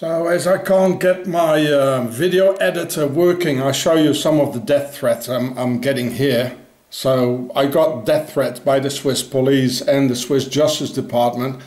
So as I can't get my video editor working, I'll show you some of the death threats I'm getting here. So I got death threats by the Swiss police and the Swiss Justice Department.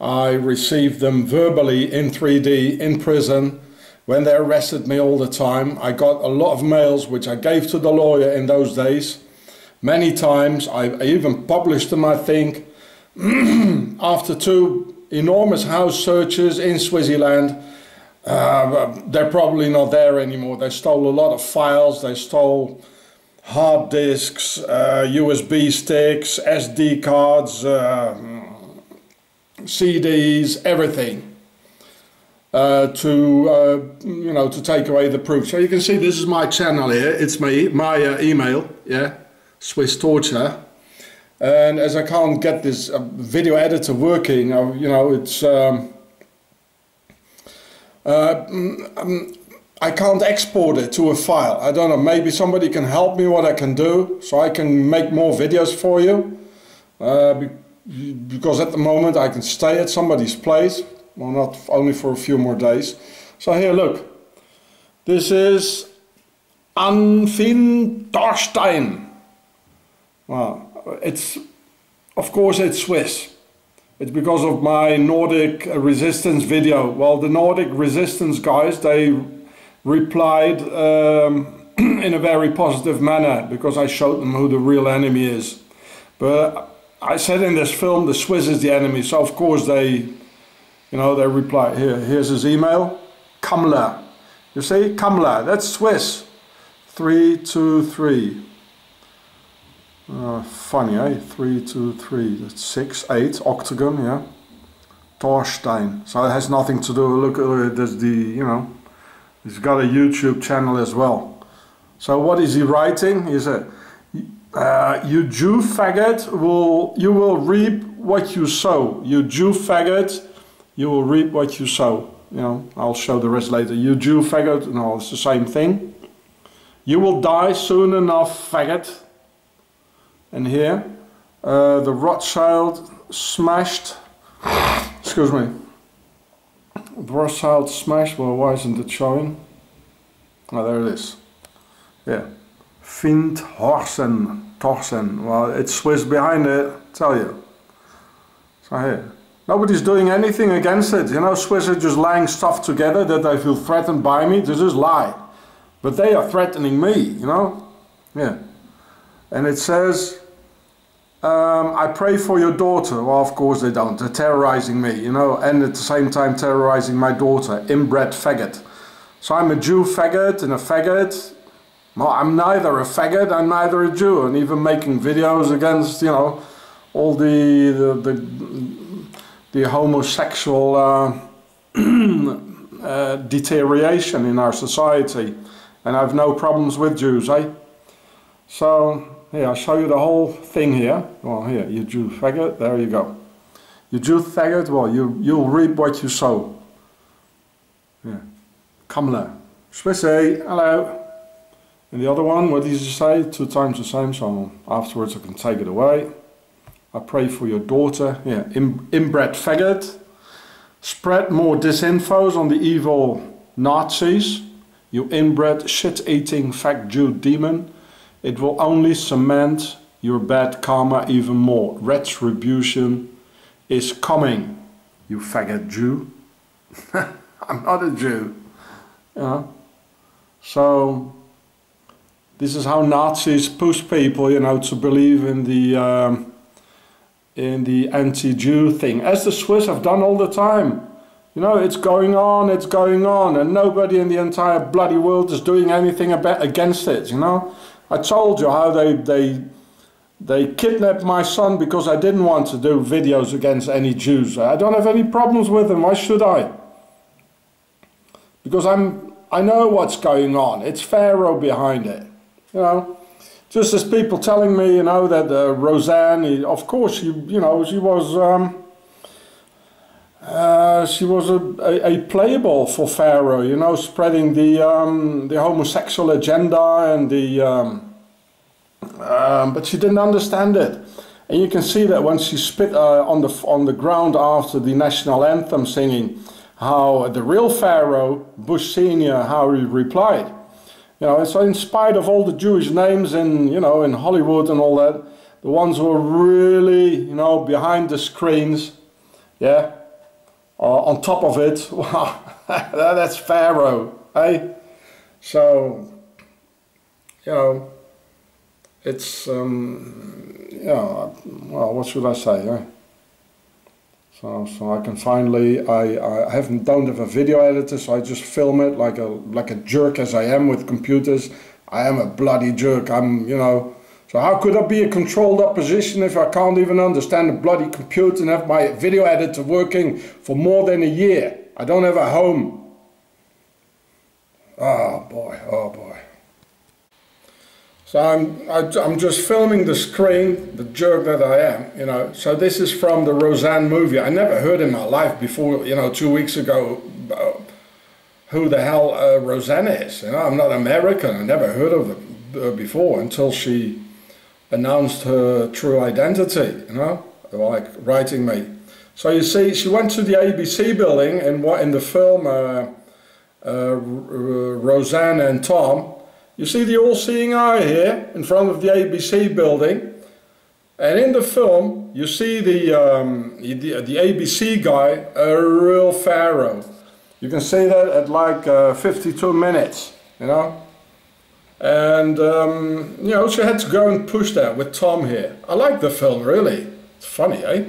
I received them verbally in 3D in prison when they arrested me all the time. I got a lot of mails which I gave to the lawyer in those days. Many times, I even published them, I think. After two enormous house searches in Swaziland, they're probably not there anymore. They stole a lot of files, they stole hard disks, USB sticks, SD cards, CDs, everything, you know, to take away the proof. So you can see this is my channel here, it's my email, yeah. Swiss torture, and as I can't get this video editor working, you know, it's I can't export it to a file. I don't know, maybe somebody can help me what I can do so I can make more videos for you, because at the moment I can stay at somebody's place, well, not only for a few more days. So here, look, this is Anfinn Thorsteinn. Well, it's, of course, it's Swiss. It's because of my Nordic resistance video. Well, the Nordic resistance guys, they replied in a very positive manner because I showed them who the real enemy is. But I said in this film, the Swiss is the enemy. So of course they, you know, they replied. Here's his email, Kamler. You see, Kamler, that's Swiss. 323. Funny, eh? 323, that's 6, 8, octagon, yeah. Thorsteinn. So it has nothing to do. Look, there's the, you know, he's got a YouTube channel as well. So what is he writing? He said, "You Jew faggot, you will reap what you sow. You Jew faggot, you will reap what you sow." You know, I'll show the rest later. You Jew faggot, no, it's the same thing. You will die soon enough, faggot. And here, the Rothschild smashed, excuse me, the Rothschild smashed, well, why isn't it showing? Oh, there it is, yeah, Finn Thorsen, Thorsen, well, it's Swiss behind it, I tell you. So here, nobody's doing anything against it, you know, Swiss are just lying stuff together that they feel threatened by me, they just lie, but they are threatening me, you know, yeah. And it says, I pray for your daughter. Well, of course they don't. They're terrorizing me, you know, and at the same time terrorizing my daughter. Inbred faggot. So I'm a Jew faggot and a faggot. No, I'm neither a faggot, I'm neither a Jew. And even making videos against, you know, all the homosexual deterioration in our society. And I have no problems with Jews, eh? So, here, I'll show you the whole thing here. Well, here, you Jew faggot, there you go. You Jew faggot, well, you'll reap what you sow. Yeah. Kamler. Swissy, hello. And the other one, what did you say? 2 times the same, so afterwards I can take it away. I pray for your daughter. Yeah, inbred faggot. Spread more disinfos on the evil Nazis. You inbred, shit-eating, fag Jew demon. It will only cement your bad karma even more. Retribution is coming, you faggot Jew. I'm not a Jew. You know? So, this is how Nazis push people, you know, to believe in the anti-Jew thing. As the Swiss have done all the time. You know, it's going on, and nobody in the entire bloody world is doing anything against it, you know. I told you how they kidnapped my son because I didn't want to do videos against any Jews. I don't have any problems with them. Why should I? Because I know what's going on. It's Pharaoh behind it. You know, just as people telling me, you know, that Roseanne, of course, you know, she was a playable for Pharaoh, you know, spreading the homosexual agenda and the but she didn't understand it, and you can see that when she spit on the ground after the national anthem singing, how the real Pharaoh, Bush Senior, how he replied. You know, and so in spite of all the Jewish names in, you know, in Hollywood and all that, the ones who are really, you know, behind the screens, yeah, on top of it, wow, that's Pharaoh, eh? So, you know, it's, you know, well, what should I say, eh? So I can finally, I don't have a video editor, so I just film it like a jerk as I am with computers. I am a bloody jerk, I'm, you know. So how could I be a controlled opposition if I can't even understand a bloody computer and have my video editor working for more than a year? I don't have a home. Oh boy, oh boy. So I'm just filming the screen, the jerk that I am, you know. So this is from the Roseanne movie. I never heard in my life before, you know, 2 weeks ago, who the hell Roseanne is. You know, I'm not American, I never heard of her before until she announced her true identity, you know, like writing me. So you see, she went to the ABC building and what in the film Roseanne and Tom. You see the all-seeing eye here in front of the ABC building, and in the film you see the ABC guy, a real Pharaoh. You can see that at like 52 minutes, you know. And, you know, she had to go and push that with Tom here. I like the film, really. It's funny, eh?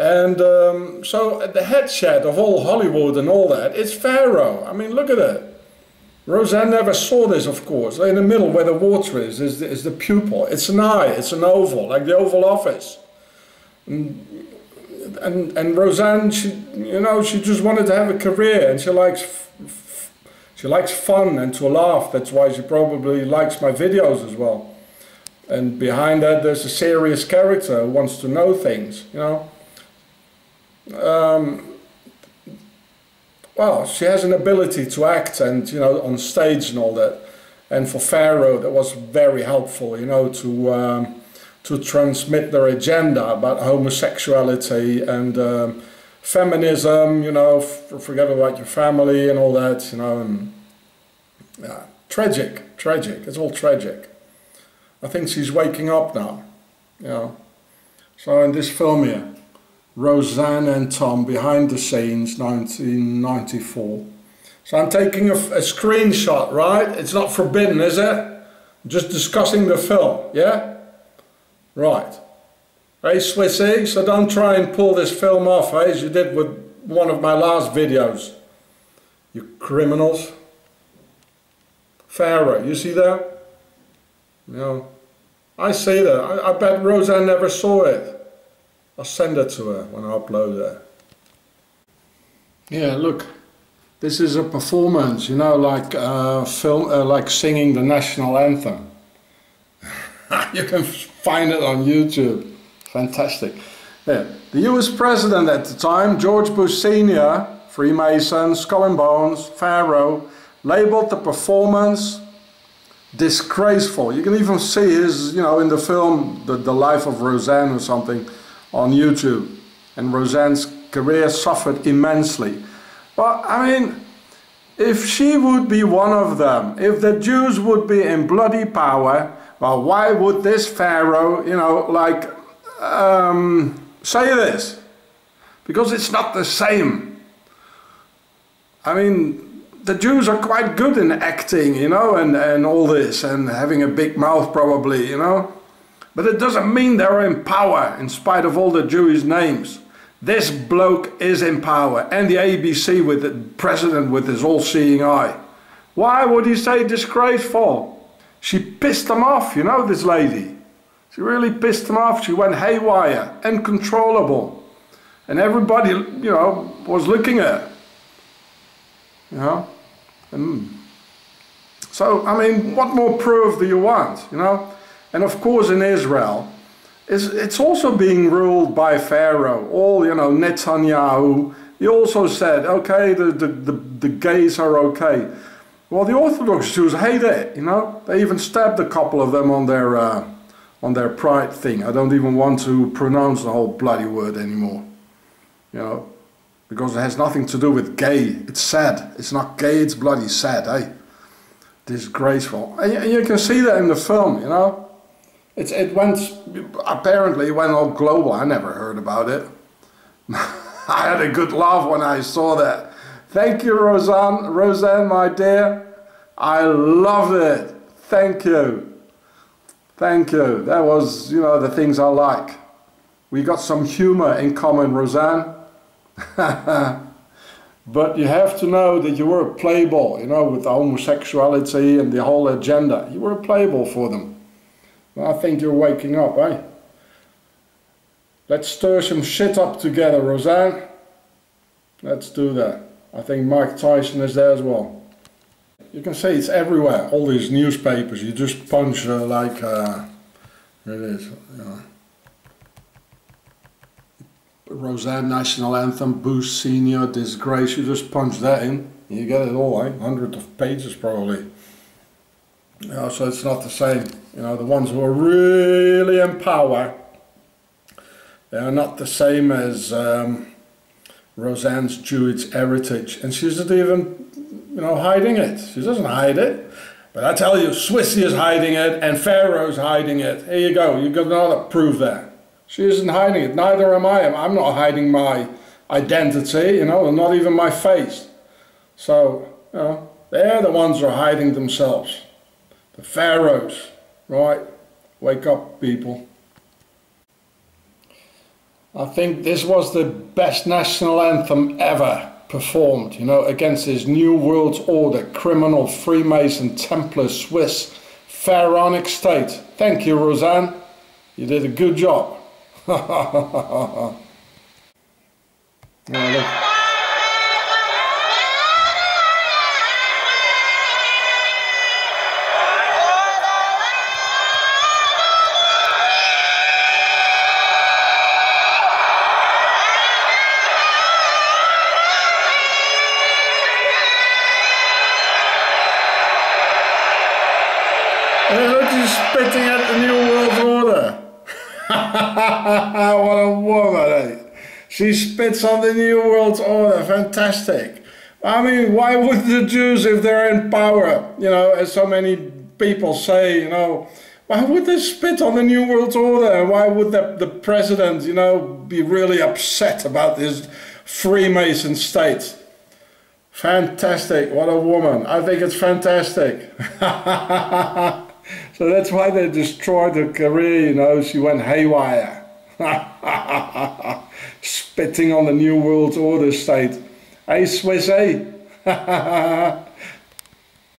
And so at the headset of all Hollywood and all that, it's Pharaoh. I mean, look at it. Roseanne never saw this, of course. In the middle where the water is the pupil. It's an eye, it's an oval, like the Oval Office. And Roseanne, she, you know, she just wanted to have a career, and she likes fun and to laugh. That's why she probably likes my videos as well. And behind that there's a serious character who wants to know things, you know. Well, she has an ability to act and, you know, on stage and all that. And for Pharaoh that was very helpful, you know, to transmit their agenda about homosexuality and feminism, you know, forget about your family and all that, you know, and yeah, tragic, it's all tragic. I think she's waking up now, you know. So in this film here, Roseanne and Tom, behind the scenes, 1994. So I'm taking a screenshot, right? It's not forbidden, is it? I'm just discussing the film, yeah? Right. Hey Swissy, so don't try and pull this film off, eh, as you did with one of my last videos. You criminals. Pharaoh, you see that? No. I see that. I bet Roseanne never saw it. I'll send it to her when I upload her. Yeah, look. This is a performance, you know, like singing the national anthem. You can find it on YouTube. Fantastic. Yeah. The US president at the time, George Bush Senior, Freemason, Skull and Bones, Pharaoh, labeled the performance disgraceful. You can even see his, you know, in the film, the Life of Roseanne or something on YouTube. And Roseanne's career suffered immensely. But I mean, if she would be one of them, if the Jews would be in bloody power, well, why would this Pharaoh, you know, like, say this? Because it's not the same. I mean, the Jews are quite good in acting, you know, and all this, and having a big mouth probably, you know. But it doesn't mean they're in power, in spite of all the Jewish names. This bloke is in power, and the ABC with the president with his all-seeing eye. Why would he say disgraceful? She pissed them off, you know, this lady. She really pissed them off. She went haywire, uncontrollable. And everybody, you know, was looking at her. You know? And so, I mean, what more proof do you want, you know? And of course in Israel, it's also being ruled by Pharaoh. All, you know, Netanyahu, he also said, okay, the gays are okay. Well, the Orthodox Jews hate it, you know. They even stabbed a couple of them on their pride thing. I don't even want to pronounce the whole bloody word anymore, you know. because it has nothing to do with gay. It's sad. It's not gay, it's bloody sad, eh? Disgraceful. And you can see that in the film, you know? It apparently went all global. I never heard about it. I had a good laugh when I saw that. Thank you, Roseanne, my dear. I love it. Thank you. Thank you. That was, you know, the things I like. We got some humor in common, Roseanne. But you have to know that you were a playboy, you know, with the homosexuality and the whole agenda. You were a playboy for them. I think you're waking up, eh? Let's stir some shit up together, Roseanne. Let's do that. I think Mike Tyson is there as well. You can see it's everywhere, all these newspapers. You just punch like... Here it is. Yeah. Roseanne National Anthem, Bush Senior, Disgrace. You just punch that in. You get it all, eh? Hundreds of pages probably. Yeah, so it's not the same. You know, the ones who are really in power, they are not the same as... Roseanne's Jewish heritage, and she's not even, you know, hiding it. She doesn't hide it, but I tell you, Swissy is hiding it, and Pharaoh's hiding it. Here you go, you got another proof there. She isn't hiding it, neither am I. I'm not hiding my identity, you know, and not even my face. So, you know, they're the ones who are hiding themselves. The Pharaohs, right? Wake up, people. I think this was the best national anthem ever performed, you know, against this new world order, criminal, Freemason, Templar, Swiss, pharaonic state. Thank you, Roseanne. You did a good job. Oh, look. Spitting at the new world order. What a woman, eh? She spits on the new world order. Fantastic. I mean, why would the Jews, if they're in power, you know, as so many people say, you know, why would they spit on the new world order? Why would the president, you know, be really upset about this Freemason state? Fantastic. What a woman. I think it's fantastic. So that's why they destroyed her career, you know, she went haywire. Spitting on the New World Order state. Hey, Swiss, eh?